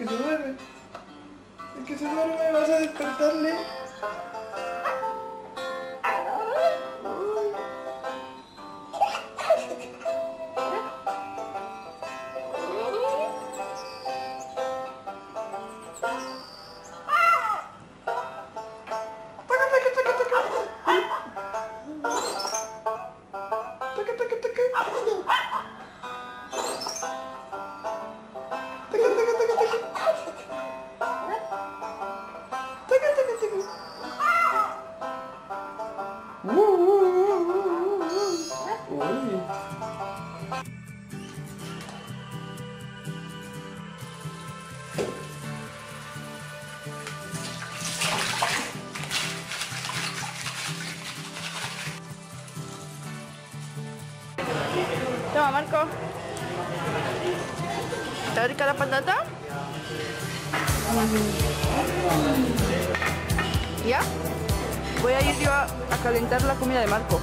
que se duerme. El que se duerme, vas a despertarle. Toma, Marco. ¿Está rica la patata? ¿Ya? Voy a ir yo a calentar la comida de Marco,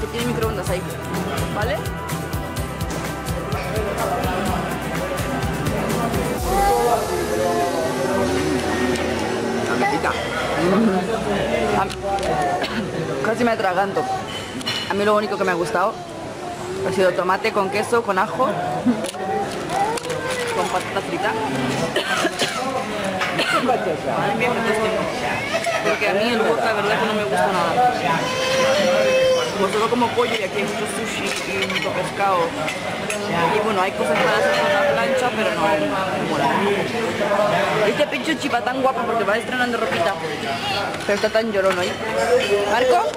que tiene microondas ahí, ¿vale? Amiguita. Casi me atraganto. A mí lo único que me ha gustado ha sido tomate con queso, con ajo, con patata frita. Porque a mí el huevo, la verdad, que no me gusta nada. Como solo como pollo, y aquí hay mucho sushi y mucho pescado. Y bueno, hay cosas para hacer con la plancha, pero no como la... Este pinche chipa tan guapo porque va estrenando ropita. Pero está tan llorón hoy. Marco,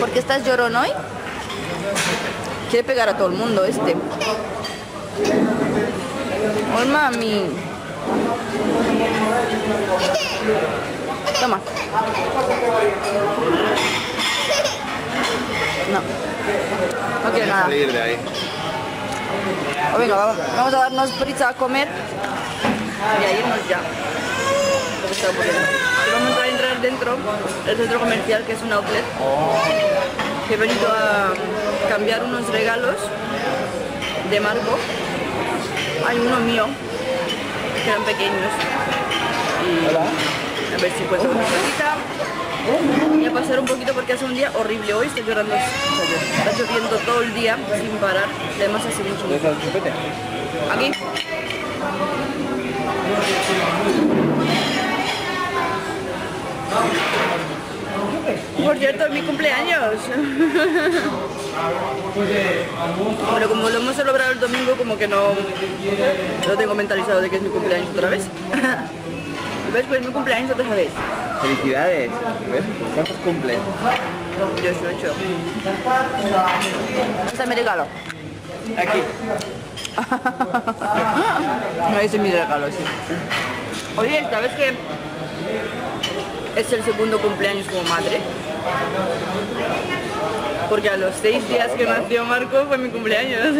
¿por qué estás llorón hoy? Quiere pegar a todo el mundo este. ¡Oh, mami! Toma. No quiere nada. Oh, venga, vamos a darnos prisa a comer y a irnos ya. Vamos a entrar dentro del centro comercial, que es un outlet. He venido a cambiar unos regalos de Marco. Hay uno mío, que eran pequeños. Y a ver si encuentro una cosita. Voy a pasar un poquito porque hace un día horrible hoy, estoy llorando, está lloviendo todo el día sin parar, además hace mucho tiempo. Aquí. Por cierto, es mi cumpleaños. Pero como lo hemos celebrado el domingo, como que no tengo mentalizado de que es mi cumpleaños otra vez. ¿Ves? Pues mi cumpleaños otra vez. Felicidades. ¿Ves? ¿Cuántos cumples? 18. Este es mi regalo. Aquí. No, ese es mi regalo, sí. Oye, ¿sabes qué? Es el segundo cumpleaños como madre. Porque a los 6 días que nació Marco fue mi cumpleaños.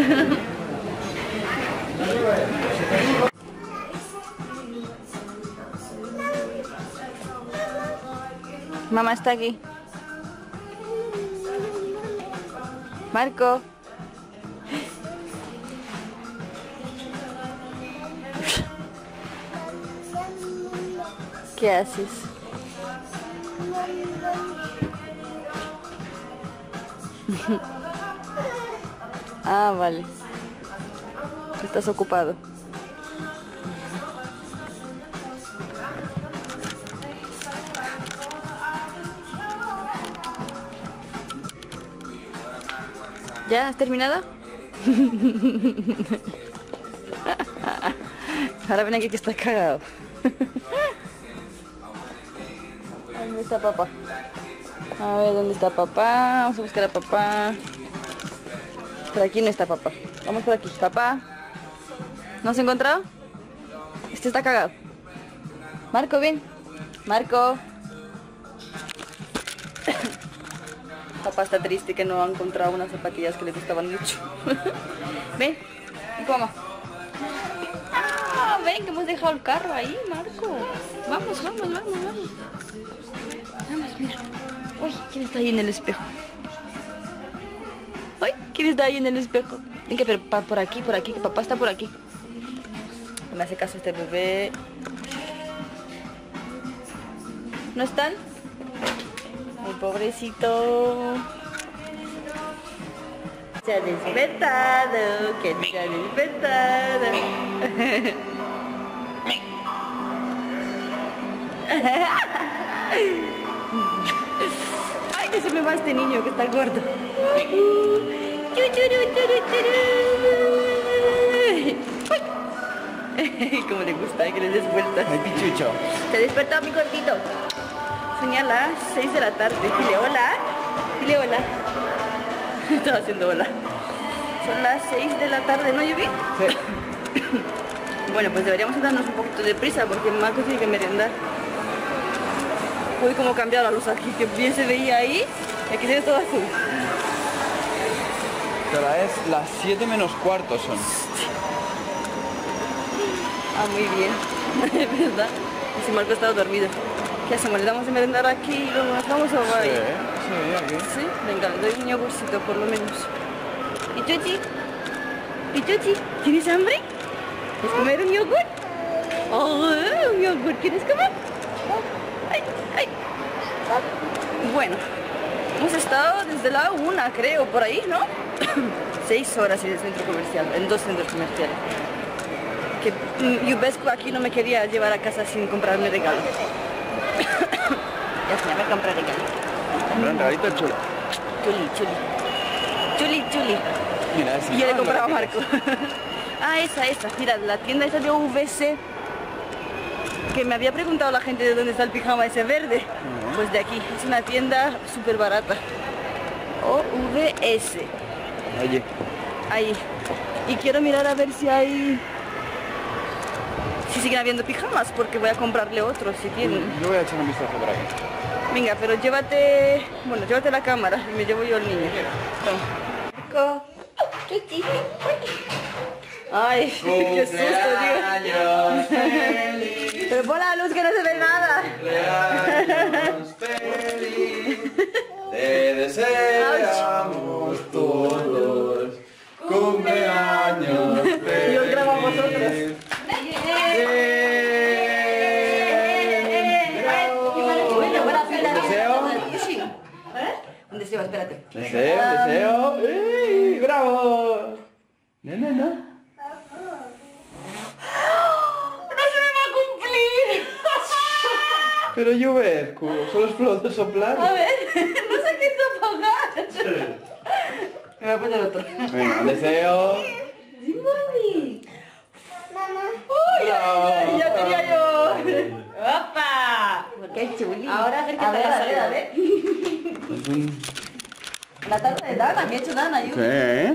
Mamá está aquí. Marco. ¿Qué haces? Ah, vale. Estás ocupado. ¿Ya has terminado? Ahora ven aquí que estás cagado. ¿Dónde está papá? A ver, ¿dónde está papá? Vamos a buscar a papá. Por aquí no está papá. Vamos por aquí. Papá. ¿No has encontrado? Este está cagado. Marco, ven. Marco. Papá está triste que no ha encontrado unas zapatillas que le gustaban mucho. Ven, coma. Ah, ven, que hemos dejado el carro ahí, Marco. Vamos, vamos, vamos, vamos. Vamos, mira. Uy, ¿quién está ahí en el espejo? Uy, ¿quién está ahí en el espejo? Ven, que papá por aquí, que papá está por aquí. No me hace caso este bebé. ¿No están? Mi pobrecito. Se ha despertado, que se ha despertado. Ay, que se me va este niño que está gordo. Como le gusta que le des vueltas. Ay, pichucho. Se despertó mi gordito. Soñé a las 6 de la tarde. Dile hola. Dile hola. Estaba haciendo hola. Son las 6 de la tarde, ¿no, Yubi? Sí. Bueno, pues deberíamos darnos un poquito de prisa porque Marco tiene que merendar. Uy, cómo ha cambiado la luz aquí, que bien se veía ahí. Aquí se ve todo azul. Ahora es las 7 menos cuarto son. Ah, muy bien. Es verdad. Y si Marco estaba dormido. ¿Qué hacemos? ¿Le damos de merendar aquí y luego nos vamos a ver? Sí, aquí. Sí, venga, le doy un yogurcito por lo menos. ¿Pichuchi? ¿Pichuchi? ¿Tienes hambre? ¿Quieres comer un yogur? Oh, un yogur, ¿quieres comer? Ay, ay. Bueno, hemos estado desde la 1, creo, por ahí, ¿no? 6 horas en el centro comercial, en 2 centros comerciales. Que Yubescu aquí no me quería llevar a casa sin comprarme regalo. Ya se me compré regalo. Compré un regalito chulo. Chuli, chuli. Chuli, chuli. Mira, y yo le compraba a Marco. Ah, esa, mira, la tienda esa de UVC, que me había preguntado la gente de dónde está el pijama ese verde. Pues de aquí, es una tienda súper barata. OVS. Allí. Ahí. Y quiero mirar a ver si hay... si siguen habiendo pijamas, porque voy a comprarle otros si tienen. Yo voy a echar un vistazo por aquí. Venga, pero llévate... bueno, llévate la cámara y me llevo yo al niño. Toma. Ay, qué susto, tío. Pero pon la luz que no se ve nada. Cumpleaños feliz, te deseamos todos. Cumpleaños feliz. Yo grabo a vosotros. Un deseo, espérate. Deseo. ¡Bravo! No. Pero yo ver, solo explotó soplar. A ver, no sé qué es apagar. Me voy a poner otro. Venga, deseo. Sí, mami. Mamá. Uy, ya tenía yo. ¡Opa! Qué chulito. Ahora a ver, a ver. La tarta de Dana, que ha hecho Dana, yo. ¿Qué?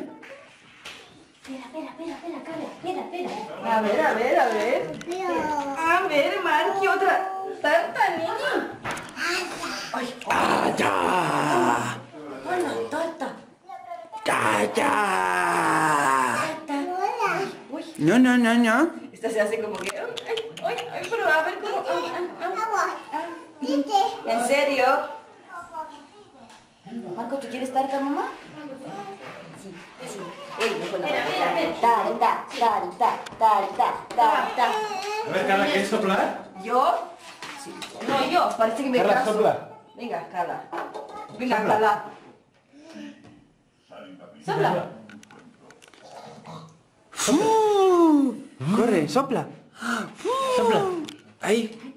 Espera, Carla. Espera. A ver. A ver, Marqui, otra. Tarta, niño. Ay, ya. Hola, tarta. Ya. No. Esta se hace como que. Ay, pero a ver cómo. ¿En serio? Marco, ¿tú quieres tarta, mamá? Sí. Tarta. A ver, Carla, ¿quieres soplar? ¿Yo? No, yo, parece que me caso. Sopla. Venga, Carla. Venga, Carla. Sopla. Corre, sopla. Sopla. Ahí.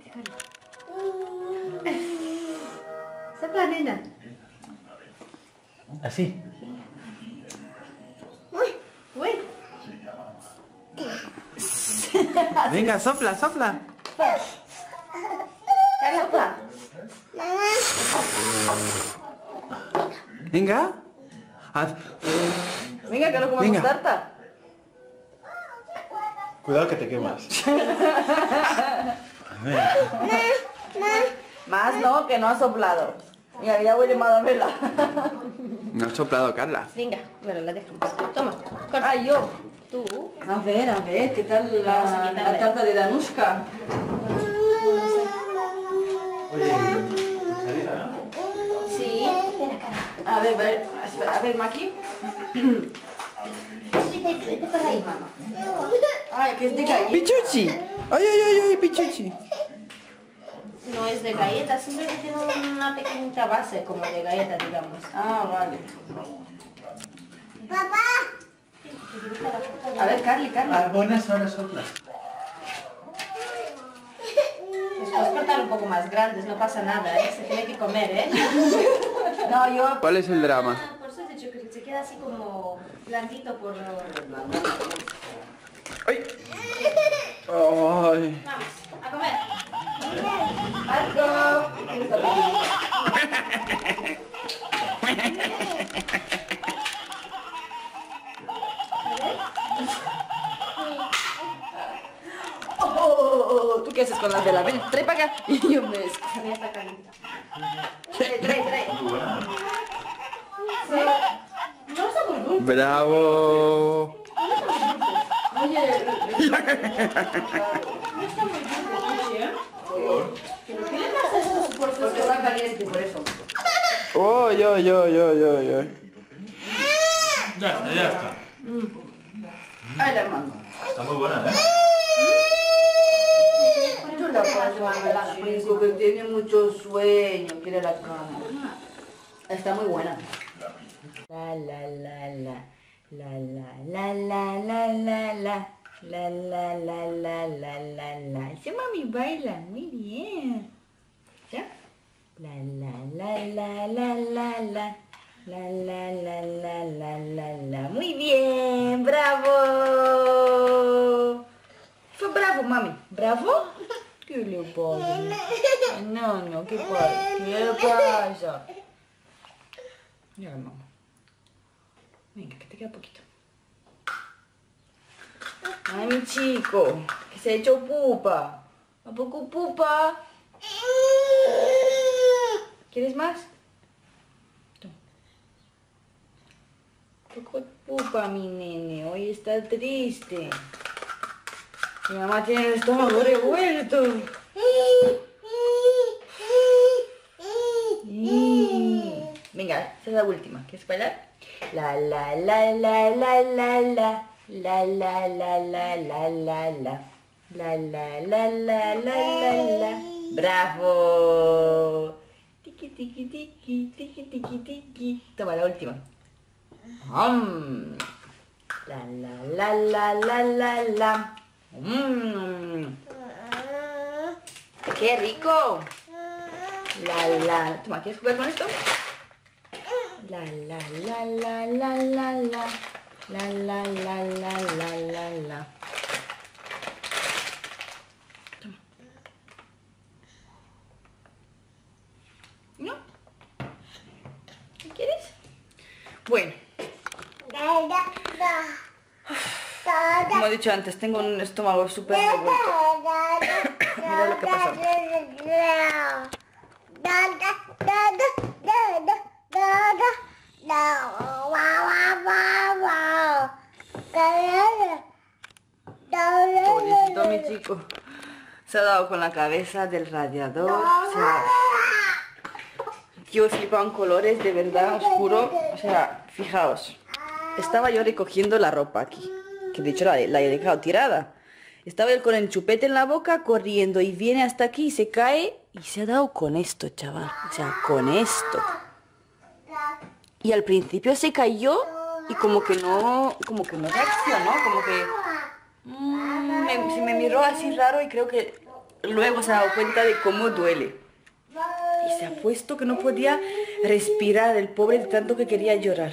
Sopla, nena. Así. Uy. Venga, sopla. Sopla. Venga. Venga, que no comamos tarta. Cuidado que te quemas. Más no, que no ha soplado. Mira, ya voy llamado a vela. No ha soplado, Carla. Venga, bueno, la dejamos. Toma. Ah, yo. Tú. A ver, ¿qué tal la tarta de Danushka? Sí. A ver, Maki. vete para ahí, mamá. Ay, que es de galleta. ¡Pichuchi! ¡Ay, ay, ay, ay, pichuchi! No es de galleta, simplemente tiene una pequeñita base como de galleta, digamos. Ah, vale. ¡Papá! A ver, Carly. Algunas horas otras. Después cortar un poco más grandes, no pasa nada, ¿eh? Se tiene que comer, ¿eh? No, yo... ¿Cuál es el drama? Por eso he dicho que se queda así como blandito por... ¡Ay! ¡Ay! Vamos, a comer. ¡Marco! ¿Tú qué haces con las de la vela? Trae para acá. Y yo me escondí hasta acá. Trae. ¡Bravo! Oye, no está muy bien, ¿pero qué le pasa a estos puertos? Porque están calientes, por eso. ¡Oy! Ya está. Ay, la hermano. Está muy buena, ¿eh? Yo la paso a las 5, que tiene mucho sueño, quiere la cama. Está muy buena. La. Sí, mami baila muy bien. ¿Ya? La. Muy bien, bravo. Fue bravo, mami. ¿Bravo? ¿Qué le pasa? No, ¿qué pasa? ¿Qué le pasa? Ya, mamá. Venga, que te queda poquito. Ay, mi chico, que se ha hecho pupa. ¿A poco pupa? ¿Quieres más? ¿A poco pupa, mi nene? Hoy está triste. Mi mamá tiene el estómago revuelto. Venga, esta es la última. ¿Quieres bailar? La. Bravo. Tiki tiki tiki tiki tiki tiki. Toma la última. La. Qué rico. La. Toma, ¿quieres jugar con esto? La. Toma. ¿No? ¿Qué quieres? Bueno. Como he dicho antes, tengo un estómago súper revuelto. Mira lo que pasa. Pobrecito mi chico. Se ha dado con la cabeza del radiador. Yo he flipado en colores, de verdad, oscuro. O sea, fijaos. Estaba yo recogiendo la ropa aquí, que de hecho la he dejado tirada. Estaba él con el chupete en la boca, corriendo, y viene hasta aquí y se cae. Y se ha dado con esto, chaval. O sea, con esto. Y al principio se cayó y como que no reaccionó, como que se me miró así raro, y creo que luego se ha dado cuenta de cómo duele. Y se ha puesto que no podía respirar el pobre, de tanto que quería llorar.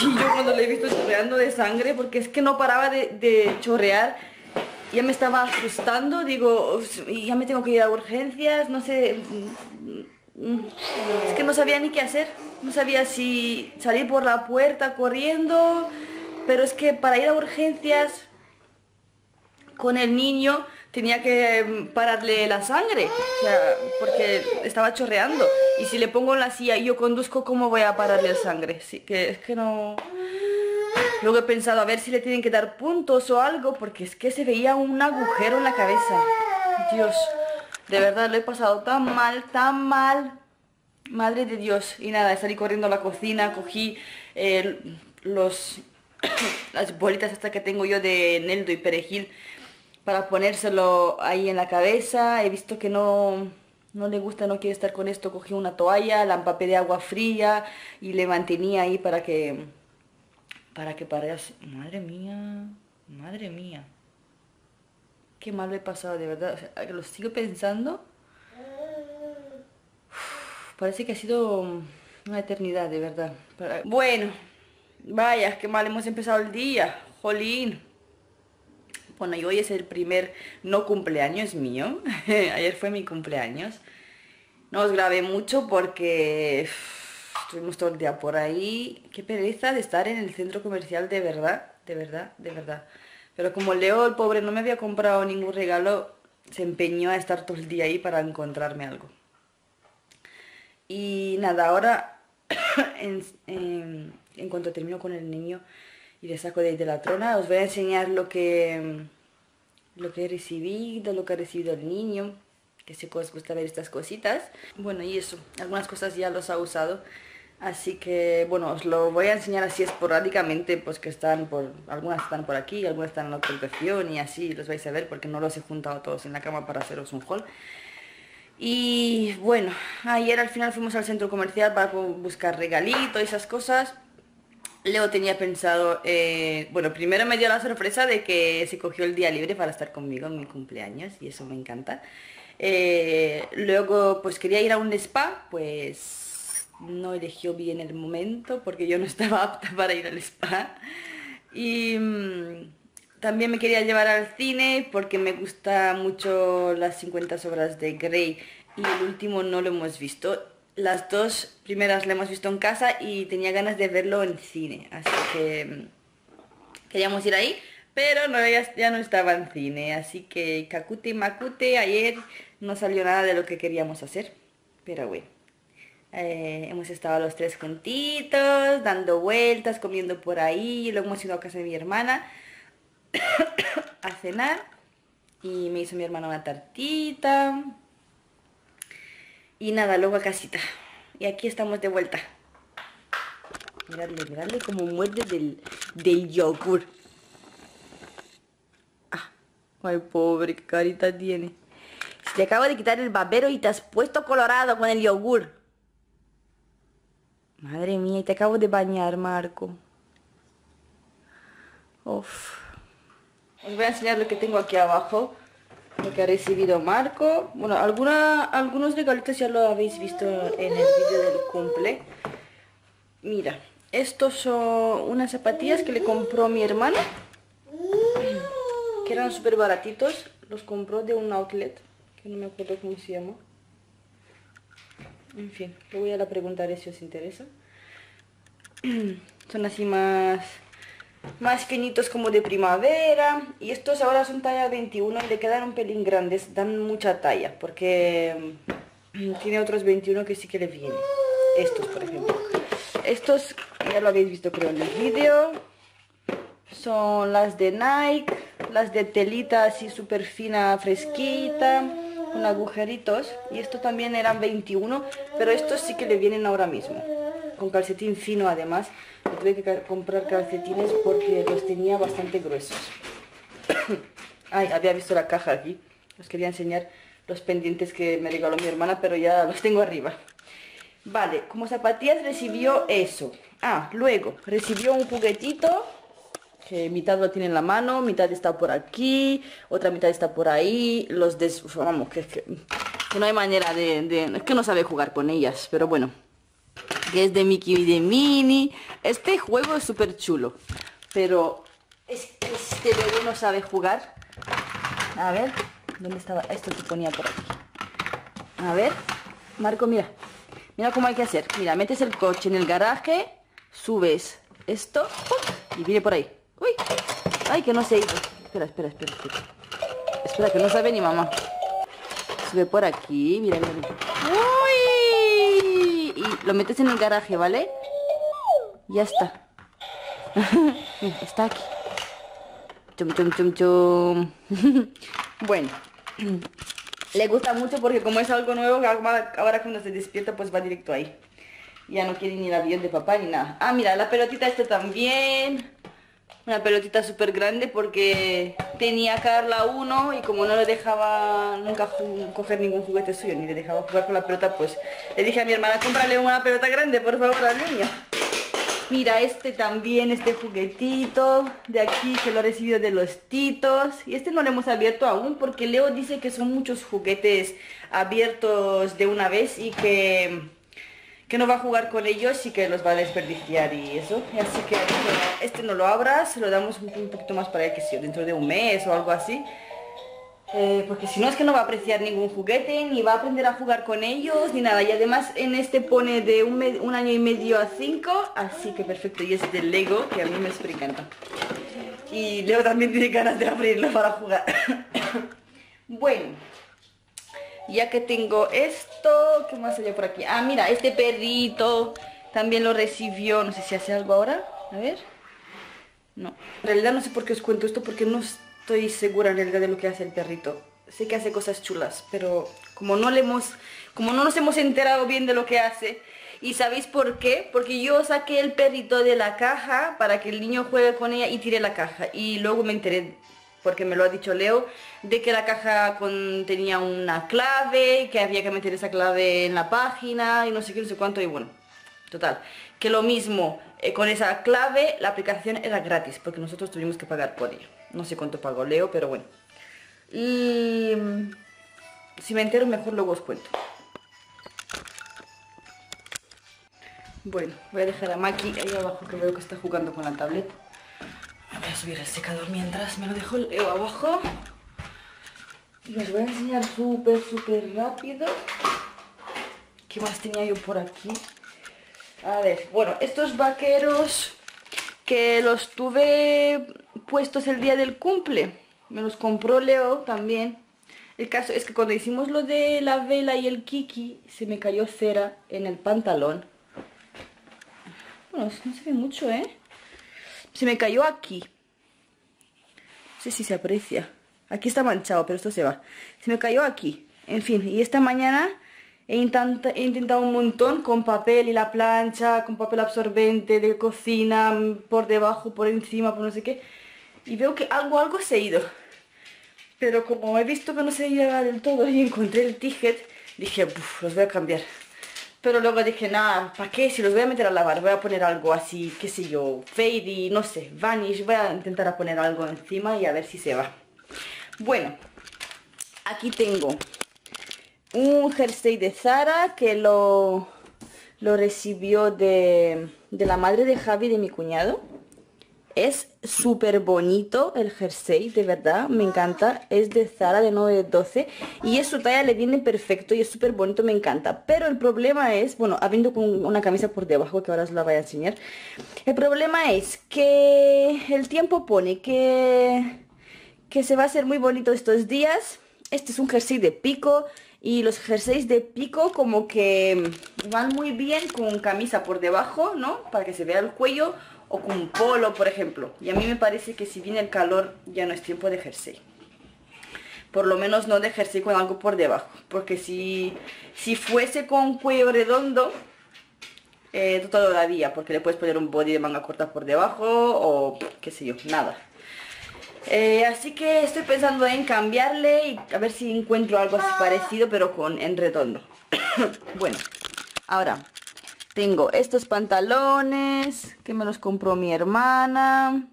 Y yo cuando le he visto chorreando de sangre, porque es que no paraba de chorrear, ya me estaba asustando, digo, ya me tengo que ir a urgencias, no sé... Es que no sabía ni qué hacer, no sabía si salir por la puerta corriendo, pero es que para ir a urgencias con el niño tenía que pararle la sangre, o sea, porque estaba chorreando, y si le pongo en la silla y yo conduzco, ¿cómo voy a pararle la sangre? Así que es que no... Luego he pensado a ver si le tienen que dar puntos o algo, porque es que se veía un agujero en la cabeza. Dios. De verdad, lo he pasado tan mal. Madre de Dios. Y nada, salí corriendo a la cocina, cogí los las bolitas estas que tengo yo de eneldo y perejil para ponérselo ahí en la cabeza. He visto que no le gusta, no quiere estar con esto. Cogí una toalla, la empapé de agua fría y le mantenía ahí para que madre mía, madre mía, qué mal he pasado, de verdad. O sea, que lo sigo pensando. Uf, parece que ha sido una eternidad, de verdad. Bueno, vaya, qué mal hemos empezado el día, jolín. Bueno, y hoy es el primer no cumpleaños mío. Ayer fue mi cumpleaños. No os grabé mucho porque estuvimos todo el día por ahí. Qué pereza de estar en el centro comercial, de verdad, de verdad, de verdad. Pero como Leo, el pobre, no me había comprado ningún regalo, se empeñó a estar todo el día ahí para encontrarme algo. Y nada, ahora, en cuanto termino con el niño y le saco de ahí de la trona, os voy a enseñar lo que he recibido, lo que ha recibido el niño, que sé que os gusta ver estas cositas. Bueno, y eso, algunas cosas ya los ha usado, así que bueno, os lo voy a enseñar así esporádicamente, pues que están por, algunas están por aquí, algunas están en la habitación y así los vais a ver, porque no los he juntado todos en la cama para haceros un haul. Y bueno, ayer al final fuimos al centro comercial para buscar regalito y esas cosas. Leo tenía pensado, bueno, primero me dio la sorpresa de que se cogió el día libre para estar conmigo en mi cumpleaños, y eso me encanta. Luego pues quería ir a un spa, pues no eligió bien el momento porque yo no estaba apta para ir al spa. Y también me quería llevar al cine porque me gusta mucho las 50 sombras de Grey, y el último no lo hemos visto. Las dos primeras la hemos visto en casa y tenía ganas de verlo en cine, así que queríamos ir ahí, pero no, ya no estaba en cine, así que cacute y macute. Ayer no salió nada de lo que queríamos hacer, pero bueno, hemos estado los tres juntitos, dando vueltas, comiendo por ahí, y luego hemos ido a casa de mi hermana a cenar, y me hizo mi hermana una tartita. Y nada, luego a casita. Y aquí estamos de vuelta. Miradle, miradle como muerde del yogur. Ah, ay, pobre, qué carita tiene. Te acabo de quitar el babero y te has puesto colorado con el yogur. Madre mía, y te acabo de bañar, Marco. Uf. Os voy a enseñar lo que tengo aquí abajo, lo que ha recibido Marco. Bueno, algunos regalitos ya lo habéis visto en el vídeo del cumple. Mira, estos son unas zapatillas que le compró mi hermana, que eran súper baratitos. Los compró de un outlet, que no me acuerdo cómo se llama. En fin, le voy a preguntar si os interesa. Son así más pequeñitos, como de primavera, y estos ahora son talla 21 y le quedan un pelín grandes, dan mucha talla, porque tiene otros 21 que sí que le vienen. Estos, por ejemplo, estos ya lo habéis visto creo en el vídeo, son las de Nike, las de telita así súper fina, fresquita, con agujeritos, y estos también eran 21, pero estos sí que le vienen ahora mismo, con calcetín fino. Además, tuve que comprar calcetines porque los tenía bastante gruesos. Ay, había visto la caja aquí. Os quería enseñar los pendientes que me regaló mi hermana, pero ya los tengo arriba. Vale, como zapatillas recibió eso. Ah, luego recibió un juguetito, que mitad lo tiene en la mano, mitad está por aquí, otra mitad está por ahí. Los des... Vamos, que no hay manera de... Es que no sabe jugar con ellas, pero bueno. Que es de Mickey y de Minnie. Este juego es súper chulo, pero es que este bebé no sabe jugar. A ver, ¿dónde estaba? Esto se ponía por aquí. A ver, Marco, mira. Mira cómo hay que hacer. Mira, metes el coche en el garaje, subes esto y viene por ahí. Uy, ay, que no se hizo. Espera. Espera, que no sabe ni mamá. Sube por aquí, mira. Lo metes en el garaje, ¿vale? Ya está. Está aquí. Chum, chum, chum, chum. Bueno, le gusta mucho porque como es algo nuevo, ahora cuando se despierta pues va directo ahí. Ya no quiere ni el avión de papá ni nada. Ah, mira, la pelotita esta también. una pelotita súper grande porque tenía que darla a uno y como no le dejaba nunca coger ningún juguete suyo ni le dejaba jugar con la pelota, pues le dije a mi hermana, cómprale una pelota grande por favor al niño. Mira, este también, este juguetito de aquí que lo he recibido de los titos. Y este no lo hemos abierto aún porque Leo dice que son muchos juguetes abiertos de una vez y que no va a jugar con ellos y que los va a desperdiciar y eso. Así que este no lo abras, se lo damos un poquito más para que sea dentro de un mes o algo así. Porque si no es que no va a apreciar ningún juguete, ni va a aprender a jugar con ellos, ni nada. Y además en este pone de un año y medio a 5, así que perfecto. Y es de Lego, que a mí me super encanta. Y Leo también tiene ganas de abrirlo para jugar. Bueno, ya que tengo esto, ¿qué más hay por aquí? Ah, mira, este perrito también lo recibió, no sé si hace algo ahora, a ver. No, en realidad no sé por qué os cuento esto, porque no estoy segura en realidad de lo que hace el perrito. Sé que hace cosas chulas, pero como no nos hemos enterado bien de lo que hace. ¿Y sabéis por qué? Porque yo saqué el perrito de la caja para que el niño juegue con ella y tiré la caja. Y luego me enteré, porque me lo ha dicho Leo, de que la caja tenía una clave, que había que meter esa clave en la página y no sé qué, no sé cuánto. Y bueno, total, que lo mismo, con esa clave la aplicación era gratis, porque nosotros tuvimos que pagar por ella. No sé cuánto pagó Leo, pero bueno. Y si me entero mejor luego os cuento. Bueno, voy a dejar a Maki ahí abajo, que veo que está jugando con la tableta. Voy a subir al secador mientras me lo dejo Leo abajo. Y os voy a enseñar súper rápido. ¿Qué más tenía yo por aquí? A ver, bueno, estos vaqueros que los tuve puestos el día del cumple, me los compró Leo también. El caso es que cuando hicimos lo de la vela y el kiki, se me cayó cera en el pantalón. Bueno, no se ve mucho, ¿eh? Se me cayó aquí. No sé si se aprecia. Aquí está manchado, pero esto se va. Se me cayó aquí. En fin, y esta mañana he intentado un montón con papel y la plancha, con papel absorbente de cocina, por debajo, por encima, por no sé qué. Y veo que algo se ha ido. Pero como he visto que no se iba del todo y encontré el ticket, dije, los voy a cambiar. Pero luego dije, nada, ¿para qué? Si los voy a meter a lavar, voy a poner algo así, qué sé yo, fadey, no sé, vanish. Voy a intentar a poner algo encima y a ver si se va. Bueno, aquí tengo un jersey de Zara que lo recibió de la madre de Javi, de mi cuñado. Es súper bonito el jersey, de verdad, me encanta. Es de Zara, de 9-12, y es su talla, le viene perfecto y es súper bonito, me encanta. Pero el problema es, bueno, habiendo con una camisa por debajo, que ahora os la voy a enseñar. El problema es que el tiempo pone que se va a hacer muy bonito estos días. Este es un jersey de pico, y los jerseys de pico como que van muy bien con camisa por debajo, ¿no? Para que se vea el cuello, o con un polo, por ejemplo. Y a mí me parece que si viene el calor ya no es tiempo de jersey. Por lo menos no de jersey con algo por debajo. Porque si fuese con cuello redondo, todavía, porque le puedes poner un body de manga corta por debajo o qué sé yo, nada. Así que estoy pensando en cambiarle y a ver si encuentro algo así parecido, pero en redondo. Bueno, ahora tengo estos pantalones que me los compró mi hermana.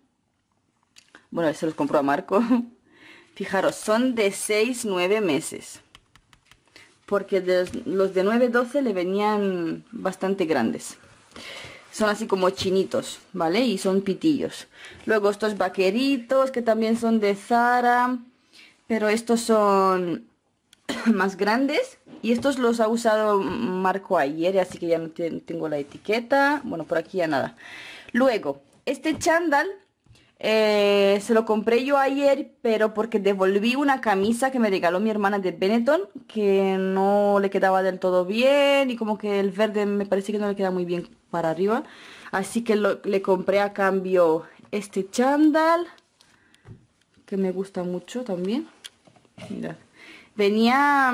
Bueno, se los compró a Marco. Fijaros, son de 6-9 meses. Porque los de 9-12 le venían bastante grandes. Son así como chinitos, ¿vale? Y son pitillos. Luego estos vaqueritos que también son de Zara. Pero estos son más grandes, y estos los ha usado Marco ayer, así que ya no tengo la etiqueta. Bueno, por aquí ya nada. Luego, este chándal se lo compré yo ayer, pero porque devolví una camisa que me regaló mi hermana de Benetton, que no le quedaba del todo bien, y como que el verde me parece que no le queda muy bien para arriba, así que le compré a cambio este chándal, que me gusta mucho también. Mirad. Venía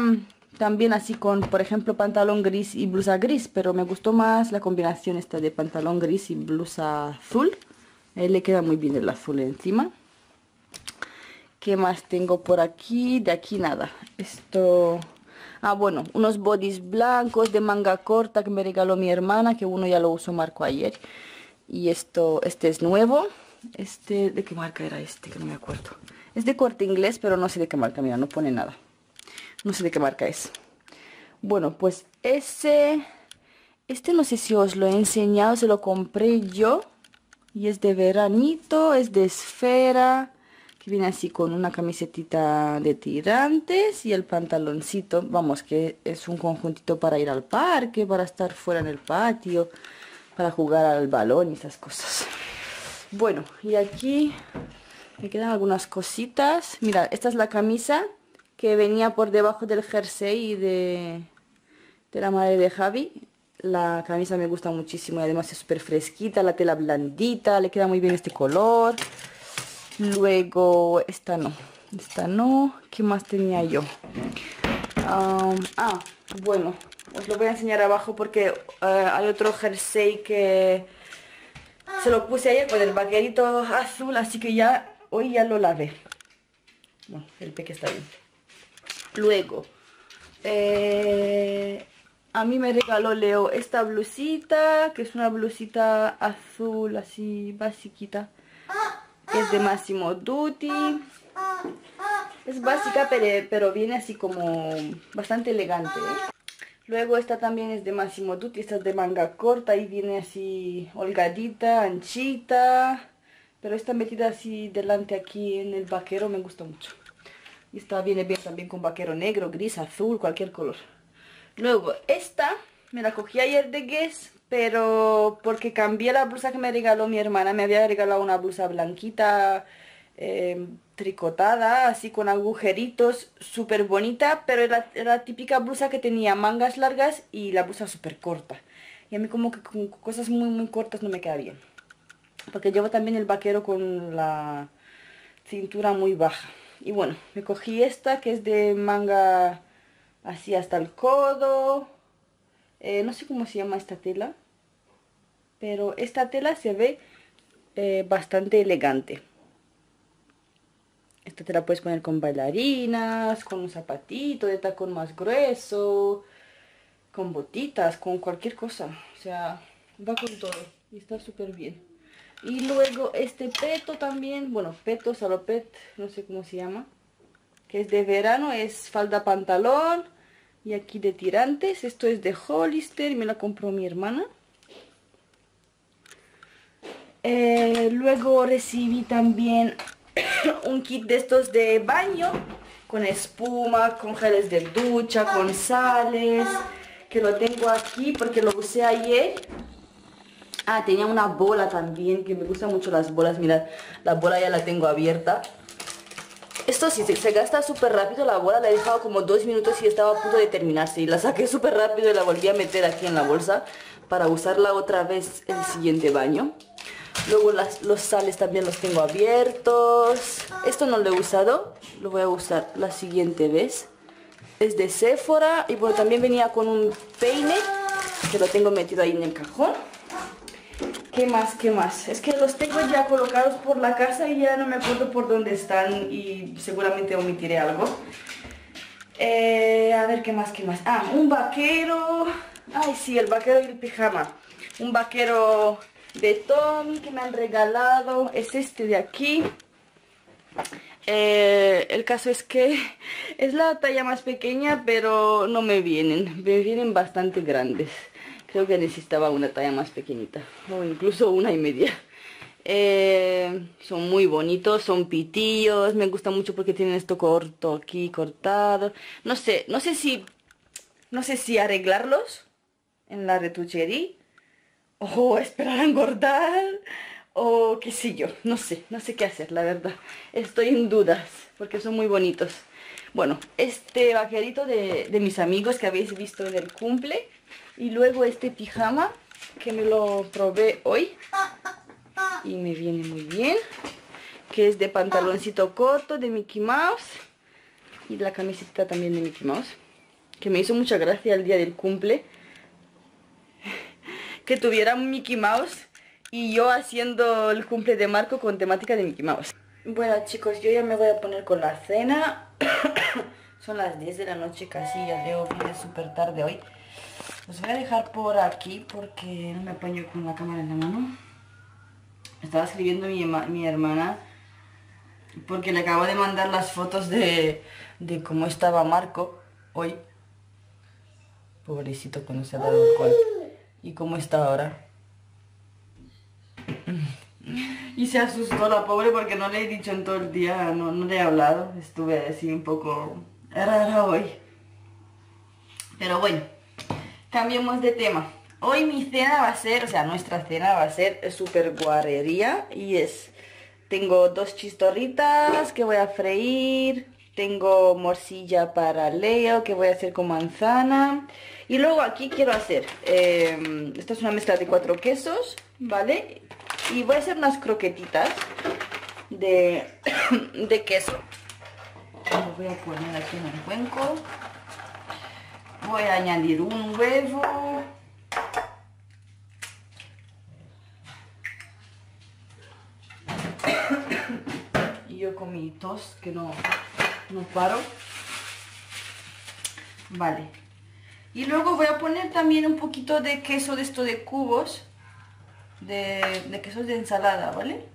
también así con, por ejemplo, pantalón gris y blusa gris, pero me gustó más la combinación esta de pantalón gris y blusa azul. Ahí le queda muy bien el azul encima. ¿Qué más tengo por aquí? De aquí nada. Esto... Ah, bueno, unos bodys blancos de manga corta que me regaló mi hermana, que uno ya lo usó Marco ayer. Y esto, este es nuevo. Este, ¿de qué marca era este? Que no me acuerdo. Es de Corte Inglés, pero no sé de qué marca, mira, no pone nada. No sé de qué marca es. Bueno, pues ese... Este no sé si os lo he enseñado, se lo compré yo. Y es de veranito, es de esfera... Que viene así con una camisetita de tirantes y el pantaloncito. Vamos, que es un conjuntito para ir al parque, para estar fuera en el patio, para jugar al balón y esas cosas. Bueno, y aquí me quedan algunas cositas. Mira, esta es la camisa que venía por debajo del jersey de la madre de Javi. La camisa me gusta muchísimo y además es súper fresquita, la tela blandita, le queda muy bien este color. Luego, esta no, ¿qué más tenía yo? Bueno, os lo voy a enseñar abajo porque hay otro jersey que se lo puse ayer con el vaquerito azul, así que ya, hoy ya lo lavé. Bueno, el peque está bien. Luego, a mí me regaló Leo esta blusita, que es una blusita azul, así, basiquita. Es de Massimo Dutti. Es básica, pero viene así como bastante elegante, ¿eh? Luego esta también es de Massimo Dutti. Esta es de manga corta y viene así holgadita, anchita. Pero esta metida así delante aquí en el vaquero me gusta mucho. Y esta viene bien también con vaquero negro, gris, azul, cualquier color. Luego esta me la cogí ayer de Guess, pero porque cambié la blusa que me regaló mi hermana. Me había regalado una blusa blanquita, tricotada, así con agujeritos, súper bonita, pero era la típica blusa que tenía mangas largas y la blusa súper corta. Y a mí como que con cosas muy muy cortas no me queda bien, porque llevo también el vaquero con la cintura muy baja. Y bueno, me cogí esta que es de manga así hasta el codo. No sé cómo se llama esta tela, pero esta tela se ve bastante elegante. Esta te la puedes poner con bailarinas, con un zapatito de tacón más grueso, con botitas, con cualquier cosa. O sea, va con todo y está súper bien. Y luego este peto también, bueno, peto, salopet, no sé cómo se llama, que es de verano, es falda pantalón. Y aquí de tirantes, esto es de Hollister, me la compró mi hermana. Luego recibí también un kit de estos de baño, con espuma, con geles de ducha, con sales, que lo tengo aquí porque lo usé ayer. Ah, tenía una bola también, que me gustan mucho las bolas, mirad, la bola ya la tengo abierta. Esto sí, se gasta súper rápido, la bola la he dejado como 2 minutos y estaba a punto de terminarse. Y la saqué súper rápido y la volví a meter aquí en la bolsa para usarla otra vez en el siguiente baño. Luego los sales también los tengo abiertos. Esto no lo he usado, lo voy a usar la siguiente vez. Es de Sephora y bueno, también venía con un peine que lo tengo metido ahí en el cajón. ¿Qué más? ¿Qué más? Es que los tengo ya colocados por la casa y ya no me acuerdo por dónde están y seguramente omitiré algo. A ver, ¿qué más? ¿Qué más? Ah, un vaquero. Ay, sí, el vaquero y el pijama. Un vaquero de Tommy que me han regalado. Es este de aquí. El caso es que es la talla más pequeña, pero no me vienen. Me vienen bastante grandes. Creo que necesitaba una talla más pequeñita o incluso 1,5. Son muy bonitos, son pitillos, me gusta mucho porque tienen esto corto aquí, cortado. No sé si arreglarlos en la retuchería o esperar a engordar o qué sé yo. No sé qué hacer, la verdad. Estoy en dudas porque son muy bonitos. Bueno, este vaquerito de mis amigos que habéis visto en el cumple. Y luego este pijama que me lo probé hoy y me viene muy bien, que es de pantaloncito corto de Mickey Mouse y la camiseta también de Mickey Mouse, que me hizo mucha gracia el día del cumple que tuviera un Mickey Mouse y yo haciendo el cumple de Marco con temática de Mickey Mouse. Bueno chicos, yo ya me voy a poner con la cena. Son las 10 de la noche casi, ya leo vídeo súper tarde hoy. Los voy a dejar por aquí porque no me apaño con la cámara en la mano. Estaba escribiendo mi hermana porque le acabo de mandar las fotos de cómo estaba Marco hoy. Pobrecito, cuando se ha dado el golpe. ¿Y cómo está ahora? Y se asustó la pobre porque no le he dicho en todo el día, no le he hablado. Estuve así un poco rara hoy. Pero bueno, cambiemos de tema. Hoy mi cena va a ser, o sea, nuestra cena va a ser súper guarrería. Y es, tengo dos chistorritas que voy a freír. Tengo morcilla para Leo que voy a hacer con manzana. Y luego aquí quiero hacer, esta es una mezcla de 4 quesos, ¿vale? Y voy a hacer unas croquetitas de queso. Lo voy a poner aquí en el cuenco. Voy a añadir un huevo. Y yo con mi tos que no paro. Vale. Y luego voy a poner también un poquito de queso de esto de cubos. De quesos de ensalada, ¿vale?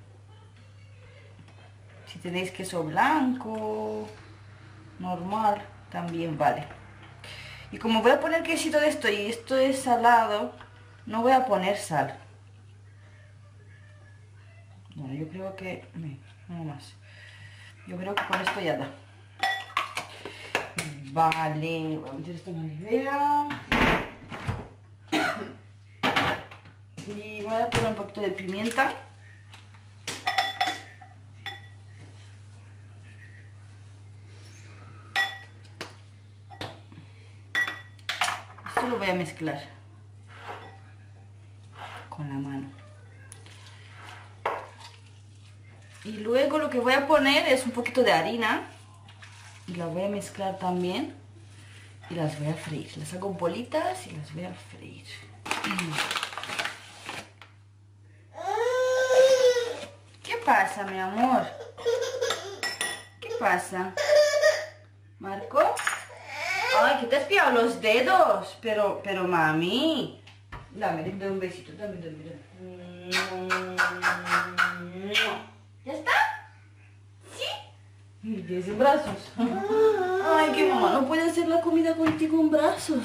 Si tenéis queso blanco normal también vale. Y como voy a poner quesito de esto y esto es salado, no voy a poner sal. Bueno, yo creo que nada más. Yo creo que con esto ya da. Vale, voy a meter esto en la nevera. Y voy a poner un poquito de pimienta. Esto lo voy a mezclar con la mano. Y luego lo que voy a poner es un poquito de harina. Y la voy a mezclar también. Y las voy a freír. Las hago bolitas y las voy a freír. ¿Qué pasa, mi amor? ¿Qué pasa? ¿Marco? Ay, que te has pillado los dedos. Pero mami. Dame un besito, dame. ¿Ya está? ¿Sí? Y 10 en brazos. Ay, que mamá no puede hacer la comida contigo en brazos.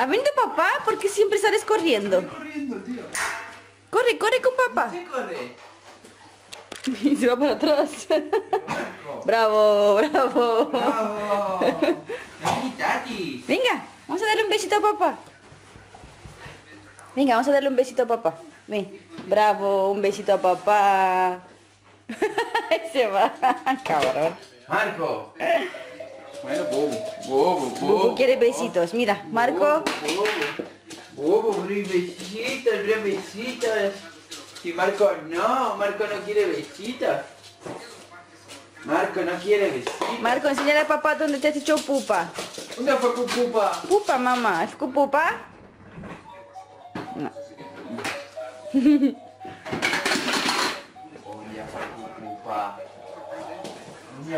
¿Has venido papá? ¿Por qué siempre sales corriendo? Estoy corriendo, tío. Corre, corre con papá. ¿Qué corre? Y se va para atrás. Bravo, bravo. Bravo. Tati, tati. Venga, vamos a darle un besito a papá. Venga, vamos a darle un besito a papá. Ven. Bravo, un besito a papá. Se va. Cabrón. Marco. Bueno, bobo. Quiere besitos, mira, Marco. Bobo, besitos. Y Marco no quiere besitos. Marco no quiere besitos. Marco, enséñale a papá dónde te has hecho pupa. ¿Dónde fue pupa? Pupa, mamá, ¿es pupa? No. Ya saco pupa. ¡Está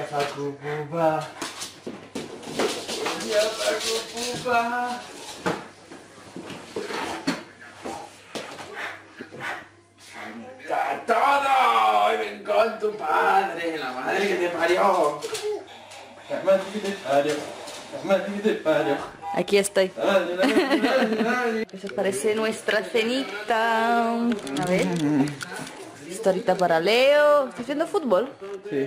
todo! ¡Ven con tu padre! ¡La madre que te parió! ¡La madre que te parió! Aquí estoy. Eso parece nuestra cenita. A ver. Esto ahorita para Leo. ¿Estás viendo fútbol? Sí.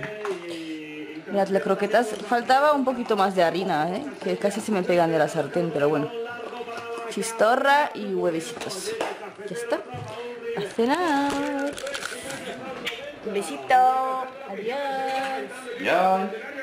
Mirad, las croquetas, faltaba un poquito más de harina, ¿eh? Que casi se me pegan de la sartén, pero bueno. Chistorra y huevecitos. Ya está. A cenar. Un besito. Adiós. Adiós.